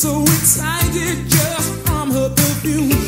so excited just from her perfume.